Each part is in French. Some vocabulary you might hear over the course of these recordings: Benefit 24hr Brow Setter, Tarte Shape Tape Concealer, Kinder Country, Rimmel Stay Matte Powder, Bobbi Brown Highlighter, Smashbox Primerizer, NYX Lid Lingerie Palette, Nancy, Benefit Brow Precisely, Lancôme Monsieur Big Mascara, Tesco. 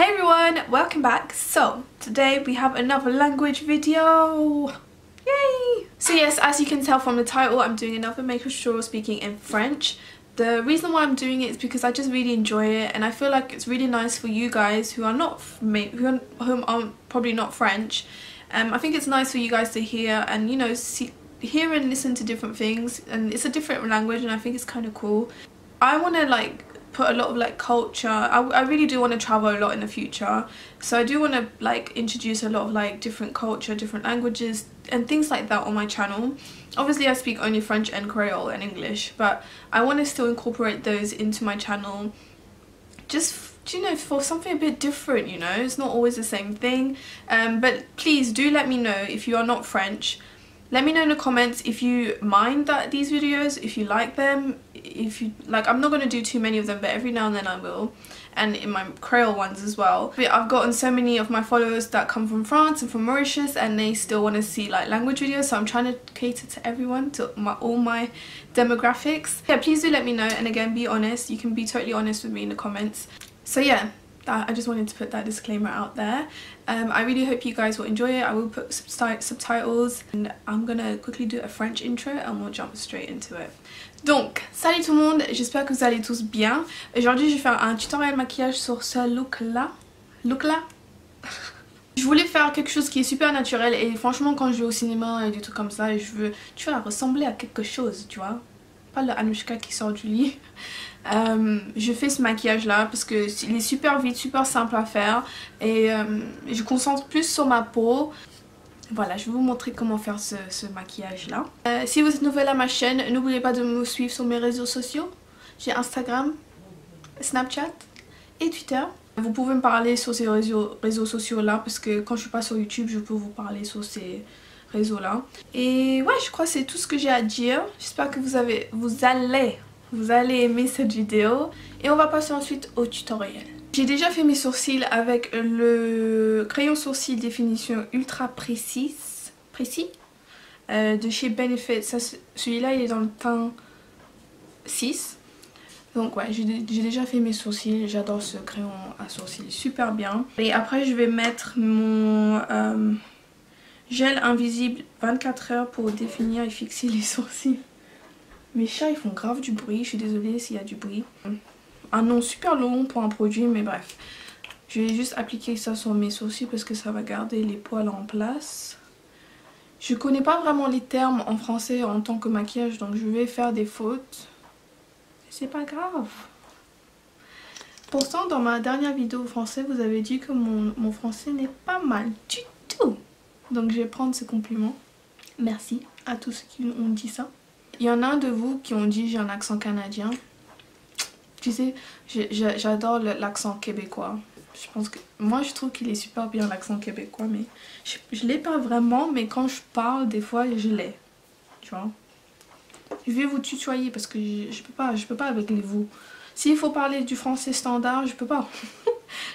Hey everyone, welcome back. So today we have another language video. Yay! So yes, as you can tell from the title, I'm doing another Make a Straw speaking in French. The reason why I'm doing it is because I just really enjoy it, and I feel like it's really nice for you guys who are not probably not French. I think it's nice for you guys to hear and, you know, hear and listen to different things, and it's a different language, and I think it's kind of cool. I want to like put a lot of like culture. I really do want to travel a lot in the future, so I do want to like introduce a lot of like different culture, different languages and things like that on my channel. Obviously I speak only French and Creole and English, but I want to still incorporate those into my channel, just, you know, for something a bit different. You know, it's not always the same thing, but please do let me know if you are not French. Let me know in the comments if you mind these videos, if you like them, if you like. I'm not going to do too many of them, but every now and then I will, and in my Creole ones as well. But I've gotten so many of my followers that come from France and from Mauritius, and they still want to see like language videos, so I'm trying to cater to everyone, to all my demographics. Yeah, please do let me know, and again, be honest. You can be totally honest with me in the comments. So yeah, I just wanted to put that disclaimer out there. I really hope you guys will enjoy it. I will put subtitles, and I'm gonna quickly do a French intro and we'll jump straight into it. Donc, salut tout le monde, j'espère que vous allez tous bien. Aujourd'hui, je vais faire un tutoriel maquillage sur ce look-là. Je voulais faire quelque chose qui est super naturel, et franchement, quand je vais au cinéma et des trucs comme ça, et je veux, tu vois, ressembler à quelque chose, tu vois. Pas le Anoushka qui sort du lit. Je fais ce maquillage là parce qu'il est super vite, super simple à faire, et je concentre plus sur ma peau. Voilà, je vais vous montrer comment faire ce maquillage là. Si vous êtes nouvelle à ma chaîne, n'oubliez pas de me suivre sur mes réseaux sociaux. J'ai Instagram, Snapchat et Twitter. Vous pouvez me parler sur ces réseaux sociaux là, parce que quand je suis pas sur YouTube, je peux vous parler sur ces réseaux là. Et ouais, je crois que c'est tout ce que j'ai à dire. J'espère que vous allez aimer cette vidéo, et on va passer ensuite au tutoriel. J'ai déjà fait mes sourcils avec le crayon sourcil définition ultra précis de chez Benefit. Celui-là il est dans le teint 6. Donc ouais, j'ai déjà fait mes sourcils, j'adore ce crayon à sourcils, super bien. Et après je vais mettre mon gel invisible 24 heures pour définir et fixer les sourcils. Mes chats ils font grave du bruit, je suis désolée s'il y a du bruit. Un nom super long pour un produit, mais bref. Je vais juste appliquer ça sur mes sourcils parce que ça va garder les poils en place. Je connais pas vraiment les termes en français en tant que maquillage, donc je vais faire des fautes. C'est pas grave. Pourtant dans ma dernière vidéo français, vous avez dit que mon français n'est pas mal du tout. Donc je vais prendre ce compliment. Merci à tous ceux qui ont dit ça. Il y en a un de vous qui ont dit j'ai un accent canadien. Tu sais, j'adore l'accent québécois. Je pense que moi je trouve qu'il est super bien l'accent québécois, mais je l'ai pas vraiment, mais quand je parle des fois je l'ai. Tu vois. Je vais vous tutoyer parce que je peux pas avec les vous. S'il faut parler du français standard, je peux pas.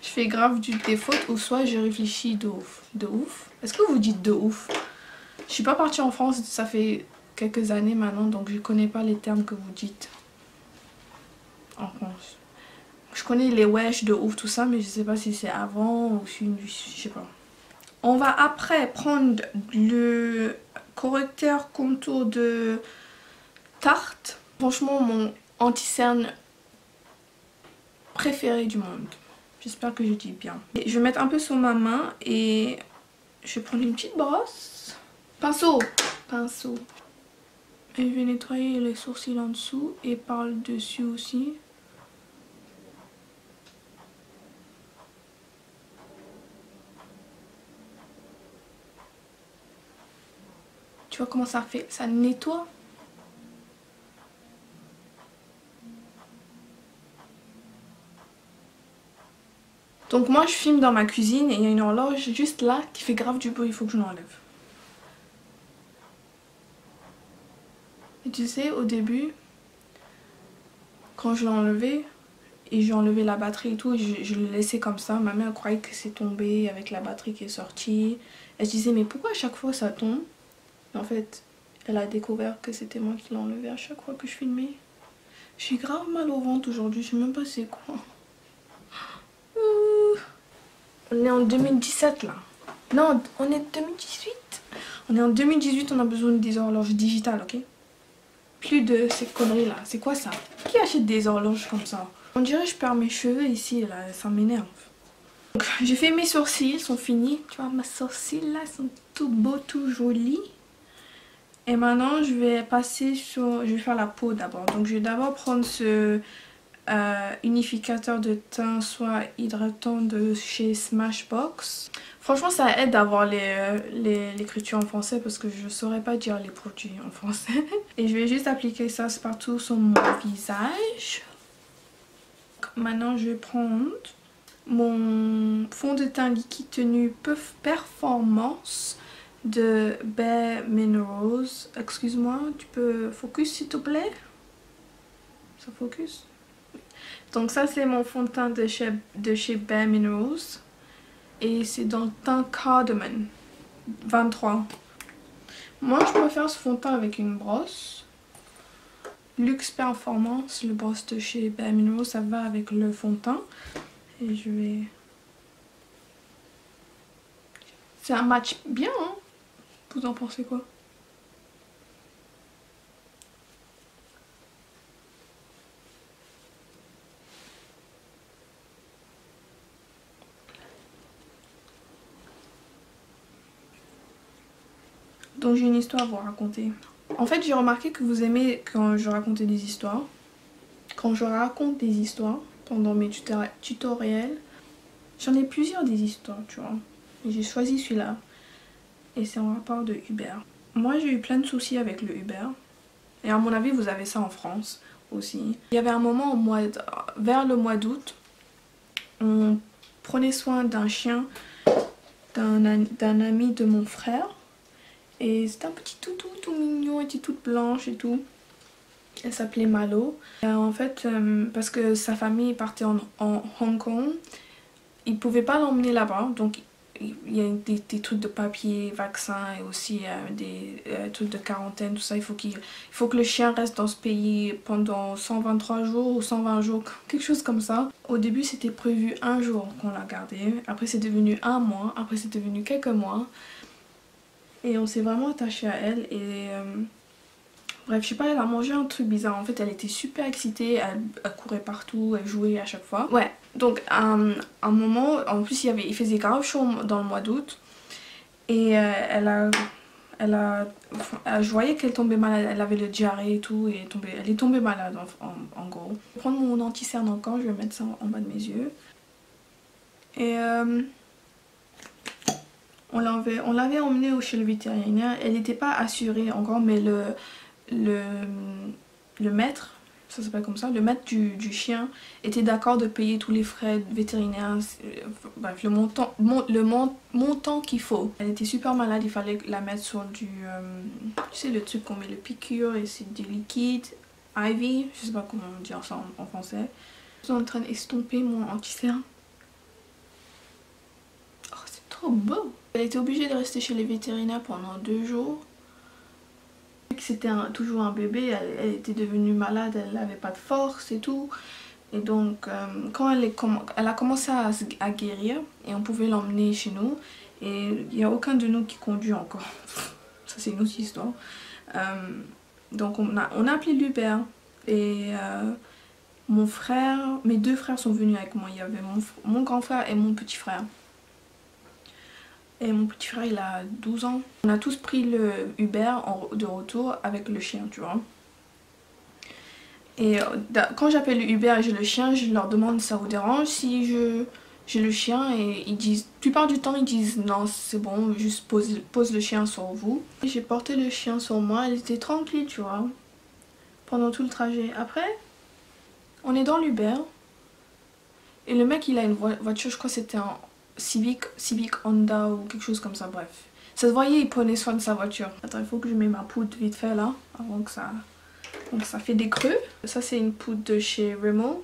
Je fais grave des fautes, ou soit je réfléchis de ouf. De ouf. Est-ce que vous dites de ouf? Je suis pas partie en France, ça fait quelques années maintenant, donc je connais pas les termes que vous dites en France. Je connais les wesh, de ouf, tout ça, mais je sais pas si c'est avant ou je sais pas. On va après prendre le correcteur contour de Tarte. Franchement mon anti-cerne préféré du monde. J'espère que je dis bien. Et je vais mettre un peu sur ma main, et je vais prendre une petite brosse. Pinceau. Et je vais nettoyer les sourcils en dessous et par le dessus aussi. Tu vois comment ça fait? Ça nettoie. Donc moi je filme dans ma cuisine, et il y a une horloge juste là qui fait grave du bruit, il faut que je l'enlève. Tu sais, au début, quand je l'ai enlevé, et j'ai enlevé la batterie et tout, je le laissais comme ça. Ma mère croyait que c'est tombé avec la batterie qui est sortie. Elle se disait, mais pourquoi à chaque fois ça tombe? Et en fait, elle a découvert que c'était moi qui l'ai enlevé à chaque fois que je filmais. J'ai grave mal au ventre aujourd'hui, je sais même pas c'est quoi. On est en 2017 là. Non, on est en 2018. On est en 2018, on a besoin des horloges digitales, ok? Plus de ces conneries là. C'est quoi ça? Qui achète des horloges comme ça? On dirait que je perds mes cheveux ici là, ça m'énerve. Donc j'ai fait mes sourcils, ils sont finis. Tu vois, mes sourcils là sont tout beaux, tout jolis. Et maintenant je vais passer sur... Je vais faire la peau d'abord. Donc je vais d'abord prendre ce unificateur de teint soit hydratant de chez Smashbox. Franchement ça aide d'avoir l'écriture en français parce que je ne saurais pas dire les produits en français. Et je vais juste appliquer ça partout sur mon visage. Maintenant je vais prendre mon fond de teint liquide tenu performance de Bare Minerals. Excuse-moi, tu peux focus s'il te plaît? Ça focus? Donc ça c'est mon fond de teint de chez Bare Minerals. Et c'est dans le teint Cardamom 23. Moi je préfère ce fond de teint avec une brosse. Luxe Performance, le brosse de chez Bare Minerals, ça va avec le fond de teint. Et je vais... C'est un match bien, hein? Vous en pensez quoi? Donc j'ai une histoire à vous raconter. En fait j'ai remarqué que vous aimez quand je racontais des histoires. Quand je raconte des histoires pendant mes tutoriels, j'en ai plusieurs des histoires, tu vois. J'ai choisi celui-là. Et c'est en rapport de Uber. Moi j'ai eu plein de soucis avec le Uber. Et à mon avis vous avez ça en France aussi. Il y avait un moment vers le mois d'août, on prenait soin d'un chien d'un ami de mon frère. Et c'était un petit toutou tout mignon, elle était toute blanche et tout. Elle s'appelait Malo. Et en fait, parce que sa famille partait en Hong Kong, ils ne pouvaient pas l'emmener là-bas. Donc il y a des trucs de papier, vaccins et aussi des trucs de quarantaine, tout ça. Il faut que le chien reste dans ce pays pendant 123 jours ou 120 jours, quelque chose comme ça. Au début, c'était prévu un jour qu'on l'a gardé. Après, c'est devenu un mois. Après, c'est devenu quelques mois. Et on s'est vraiment attaché à elle et bref, je sais pas, elle a mangé un truc bizarre. En fait, elle était super excitée, elle courait partout, elle jouait à chaque fois. Ouais, donc un moment, en plus il faisait grave chaud dans le mois d'août. Et je voyais qu'elle tombait malade, elle avait le diarrhée et tout, et elle est tombée malade en gros. Je vais prendre mon anti-cerne encore, je vais mettre ça en bas de mes yeux. Et... on l'avait emmenée chez le vétérinaire, elle n'était pas assurée encore, mais le maître, ça s'appelle comme ça, le maître du chien était d'accord de payer tous les frais vétérinaires, bref, le montant qu'il faut. Elle était super malade, il fallait la mettre sur du, tu sais le truc qu'on met le piqûre et c'est du liquide, IV, je sais pas comment dire ça en français. Je suis en train d'estomper mon anti-cerne. Oh c'est trop beau! Elle était obligée de rester chez les vétérinaires pendant 2 jours. C'était toujours un bébé, elle était devenue malade, elle n'avait pas de force et tout. Et donc quand elle a commencé à guérir et on pouvait l'emmener chez nous. Et il n'y a aucun de nous qui conduit encore. Ça c'est une autre histoire. Donc on a appelé l'Uber. Et mon frère, mes 2 frères sont venus avec moi. Il y avait mon grand frère et mon petit frère. Et mon petit frère il a 12 ans. On a tous pris le Uber de retour avec le chien, tu vois. Et quand j'appelle le Uber et j'ai le chien, je leur demande si ça vous dérange si j'ai le chien et ils disent, la plupart du temps ils disent non c'est bon, juste pose le chien sur vous. J'ai porté le chien sur moi, elle était tranquille tu vois, pendant tout le trajet. Après, on est dans l'Uber et le mec il a une voiture, je crois que c'était un Civic Honda ou quelque chose comme ça, bref. Ça se voyait, il prenait soin de sa voiture. Attends, il faut que je mette ma poudre vite fait là, avant que ça... Donc ça fait des creux. Ça c'est une poudre de chez Rimmel.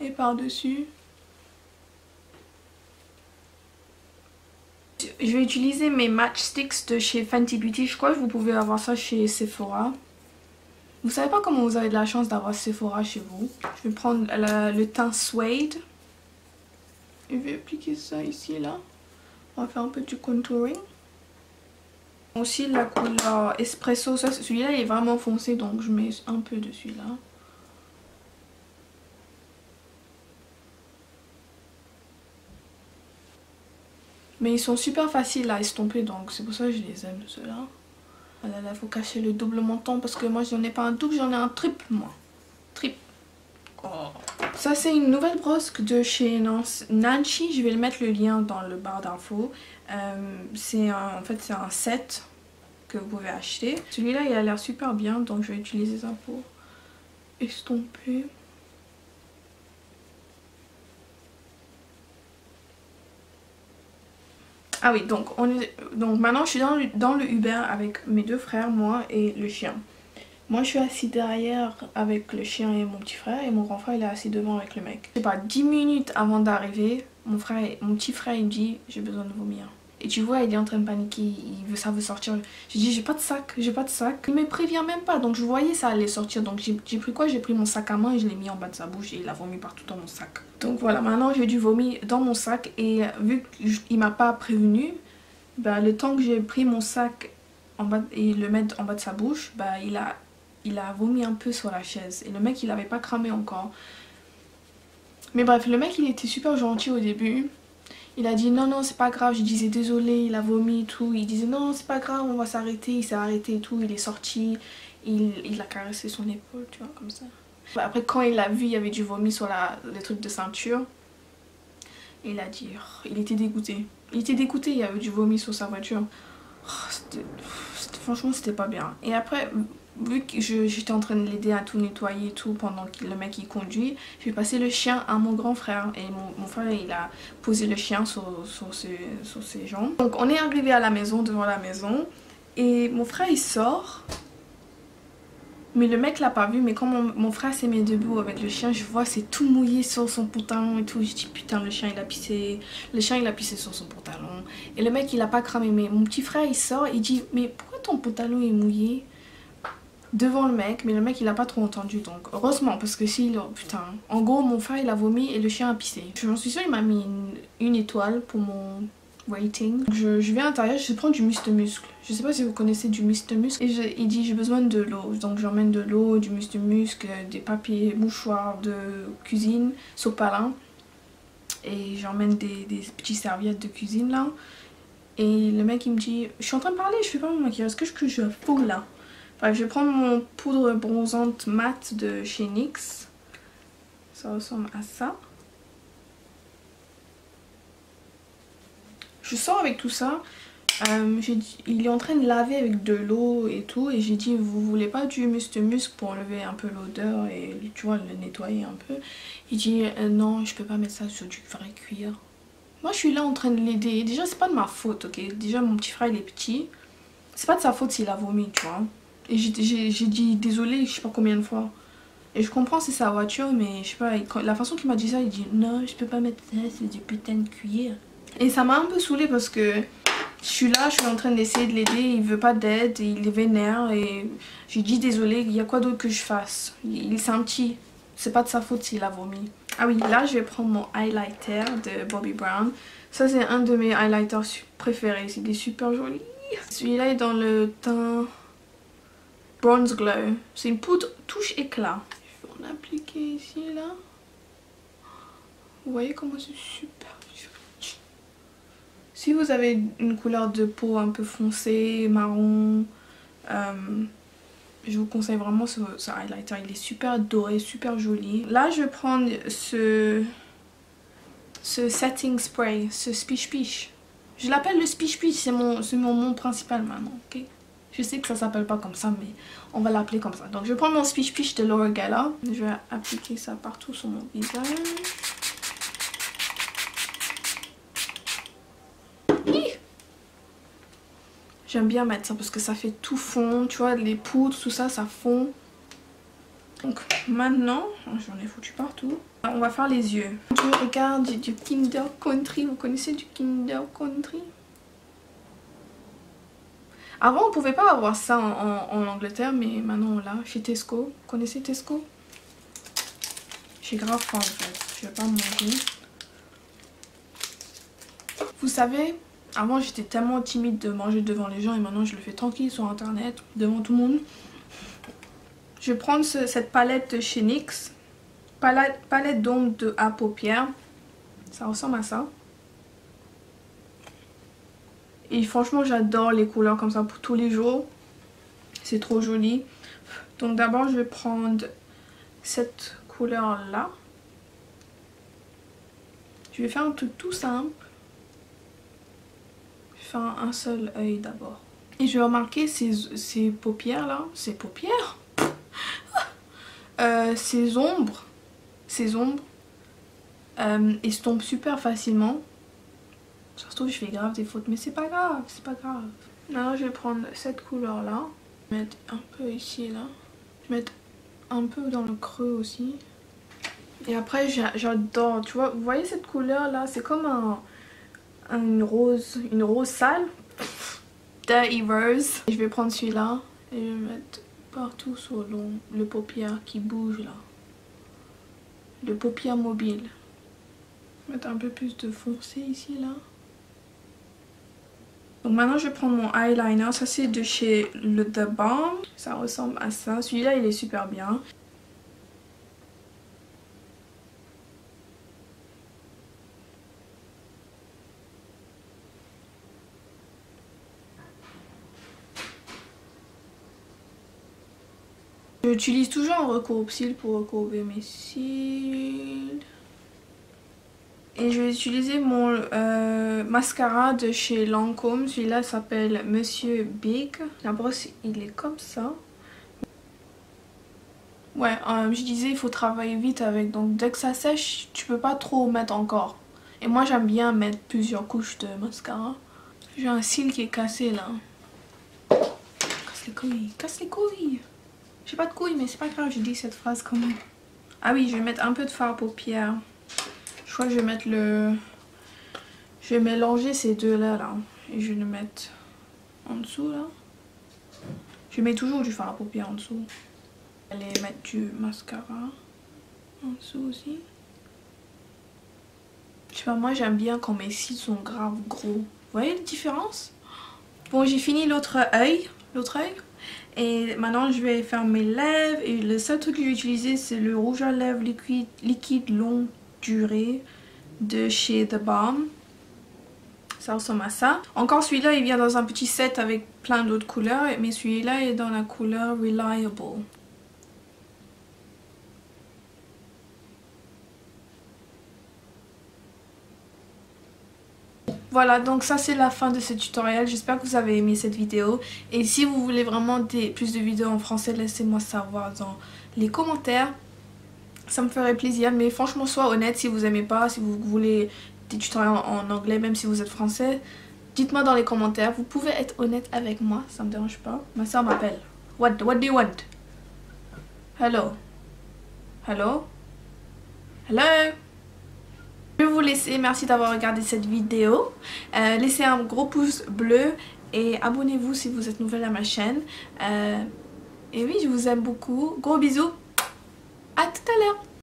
Et par-dessus... Je vais utiliser mes Match Stixs de chez Fenty Beauty, je crois que vous pouvez avoir ça chez Sephora. Vous savez pas comment vous avez de la chance d'avoir Sephora chez vous. Je vais prendre le teint Suede. Je vais appliquer ça ici et là. On va faire un peu du contouring. Aussi la couleur Espresso, celui-là il est vraiment foncé donc je mets un peu de celui-là. Mais ils sont super faciles à estomper donc c'est pour ça que je les aime ceux-là. Voilà, là faut cacher le double menton parce que moi j'en ai pas un double, j'en ai un triple moi. Triple. Oh. Ça c'est une nouvelle brosse de chez Nancy, je vais le mettre le lien dans le bar d'infos. En fait c'est un set que vous pouvez acheter. Celui-là il a l'air super bien donc je vais utiliser ça pour estomper. Ah oui, donc maintenant je suis dans le Uber avec mes deux frères, moi et le chien. Moi je suis assise derrière avec le chien et mon petit frère et mon grand frère il est assis devant avec le mec. Je sais pas, 10 minutes avant d'arriver, mon petit frère il me dit j'ai besoin de vomir. Et tu vois il est en train de paniquer, il veut ça veut sortir. J'ai dit j'ai pas de sac, j'ai pas de sac. Il me prévient même pas donc je voyais ça allait sortir donc j'ai pris quoi? J'ai pris mon sac à main et je l'ai mis en bas de sa bouche et il a vomi partout dans mon sac. Donc voilà maintenant j'ai du vomi dans mon sac et vu qu'il m'a pas prévenu, bah, le temps que j'ai pris mon sac en bas et le mettre en bas de sa bouche, bah, il a vomi un peu sur la chaise et le mec il avait pas cramé encore. Mais bref, le mec il était super gentil au début, il a dit non non c'est pas grave, je disais désolé il a vomi et tout, il disait non c'est pas grave on va s'arrêter, il s'est arrêté et tout, il est sorti, il a caressé son épaule tu vois comme ça. Après quand il l'a vu il y avait du vomi sur le truc de ceinture, il a dit oh, il était dégoûté, il y avait du vomi sur sa voiture, oh, franchement c'était pas bien. Et après vu que j'étais en train de l'aider à tout nettoyer et tout pendant que le mec il conduit, j'ai passé le chien à mon grand frère et mon frère il a posé le chien sur ses jambes. Donc on est arrivé à la maison, devant la maison, et mon frère il sort mais le mec l'a pas vu. Mais quand mon frère s'est mis debout avec le chien, je vois c'est tout mouillé sur son pantalon et tout, je dis putain le chien il a pissé, sur son pantalon et le mec il a pas cramé. Mais mon petit frère il sort, il dit mais pourquoi ton pantalon est mouillé? Devant le mec, mais le mec il a pas trop entendu donc heureusement parce que si, putain, en gros mon frère il a vomi et le chien a pissé. J'en suis sûre il m'a mis une étoile pour mon rating. Donc je vais à l'intérieur, je prends du mousse de muscle. Je sais pas si vous connaissez du mousse de muscle. Et il dit j'ai besoin de l'eau, donc j'emmène de l'eau, du mousse de muscle, des papiers, mouchoirs de cuisine, sopalin. Et j'emmène des petites serviettes de cuisine là. Et le mec il me dit je suis en train de parler, je fais pas mon maquillage, est-ce que je fous là? Bref, je vais prendre mon poudre bronzante mate de chez NYX. Ça ressemble à ça. Je sors avec tout ça. Il est en train de laver avec de l'eau et tout. Et j'ai dit, vous voulez pas du mousse de muscle pour enlever un peu l'odeur et tu vois, le nettoyer un peu. Il dit, non, je peux pas mettre ça sur du vrai cuir. Moi, je suis là en train de l'aider. Déjà, c'est pas de ma faute, ok? Déjà, mon petit frère, il est petit. C'est pas de sa faute s'il a vomi, tu vois. Et j'ai dit désolé, je sais pas combien de fois. Et je comprends c'est sa voiture, mais je sais pas, la façon qu'il m'a dit ça, il dit non, je peux pas mettre ça, c'est du putain de cuir. Et ça m'a un peu saoulée parce que je suis là, je suis en train d'essayer de l'aider, il veut pas d'aide, il est vénère et j'ai dit désolé, il y a quoi d'autre que je fasse? C'est un petit, c'est pas de sa faute s'il a vomi. Ah oui, là je vais prendre mon highlighter de Bobbi Brown. Ça c'est un de mes highlighters préférés, c'est des super jolis. Celui-là est dans le teint Bronze Glow. C'est une poudre touche éclat. Je vais en appliquer ici et là. Vous voyez comment c'est super. Si vous avez une couleur de peau un peu foncée, marron, je vous conseille vraiment ce highlighter. Il est super doré, super joli. Là, je vais prendre ce setting spray, ce Spish Pish. Je l'appelle le Spish Pish, c'est mon nom principal maintenant, ok? Je sais que ça s'appelle pas comme ça, mais on va l'appeler comme ça. Donc je vais prendre mon Spish Pish de Laura Geller. Je vais appliquer ça partout sur mon visage. J'aime bien mettre ça parce que ça fait tout fond, tu vois, les poudres, tout ça, ça fond. Donc maintenant, j'en ai foutu partout. On va faire les yeux. Je regarde du Kinder Country. Vous connaissez du Kinder Country? Avant, on ne pouvait pas avoir ça en Angleterre, mais maintenant on l'a chez Tesco. Vous connaissez Tesco? J'ai grave faim en fait, je vais pas manger. Vous savez, avant j'étais tellement timide de manger devant les gens et maintenant je le fais tranquille sur internet, devant tout le monde. Je vais prendre cette palette de chez NYX. Palette d'ombre à paupières. Ça ressemble à ça. Et franchement j'adore les couleurs comme ça pour tous les jours. C'est trop joli. Donc d'abord je vais prendre cette couleur là. Je vais faire un truc tout simple. Je vais faire un seul œil d'abord. Et je vais remarquer ces paupières là. Ces paupières Ces ombres estompent super facilement. Ça se trouve je fais grave des fautes, mais c'est pas grave, c'est pas grave. Maintenant je vais prendre cette couleur là, je vais mettre un peu ici là, je vais mettre un peu dans le creux aussi. Et après j'adore, tu vois, vous voyez cette couleur là, c'est comme une rose sale. Dirty Rose. Et je vais prendre celui-là et je vais mettre partout sur le paupière qui bouge là. Le paupière mobile. Je vais mettre un peu plus de foncé ici là. Donc maintenant je vais prendre mon eyeliner, ça c'est de chez The Balm. Ça ressemble à ça, celui-là il est super bien. J'utilise toujours un recourbe-cils pour recourber mes cils. Et je vais utiliser mon mascara de chez Lancôme. Celui-là s'appelle Monsieur Big. La brosse, il est comme ça. Ouais, je disais, il faut travailler vite avec. Donc dès que ça sèche, tu peux pas trop mettre encore. Et moi, j'aime bien mettre plusieurs couches de mascara. J'ai un cil qui est cassé là. Casse les couilles, casse les couilles. J'ai pas de couilles, mais c'est pas grave, j'ai dit cette phrase quand même. Ah oui, je vais mettre un peu de fard à paupières. Je crois que je vais mettre le... Je vais mélanger ces deux là. Et je vais le mettre en dessous là. Je mets toujours du fard à paupières en dessous. Allez, mettre du mascara en dessous aussi. Je sais pas, moi j'aime bien quand mes cils sont grave gros. Vous voyez la différence? Bon, j'ai fini l'autre œil. L'autre œil. Et maintenant je vais faire mes lèvres. Et le seul truc que j'ai utilisé c'est le rouge à lèvres liquide longue durée de chez The Balm. Ça ressemble à ça. Encore celui-là il vient dans un petit set avec plein d'autres couleurs. Mais celui-là est dans la couleur Reliable. Voilà, donc ça c'est la fin de ce tutoriel, j'espère que vous avez aimé cette vidéo. Et si vous voulez vraiment plus de vidéos en français, laissez-moi savoir dans les commentaires. Ça me ferait plaisir, mais franchement, sois honnête si vous aimez pas, si vous voulez des tutoriels en anglais, même si vous êtes français. Dites-moi dans les commentaires, vous pouvez être honnête avec moi, ça me dérange pas. Ma soeur m'appelle. What do you want? Hello? Hello? Hello? Je vais vous laisser, merci d'avoir regardé cette vidéo, laissez un gros pouce bleu et abonnez-vous si vous êtes nouvelle à ma chaîne. Et oui, je vous aime beaucoup, gros bisous, à tout à l'heure.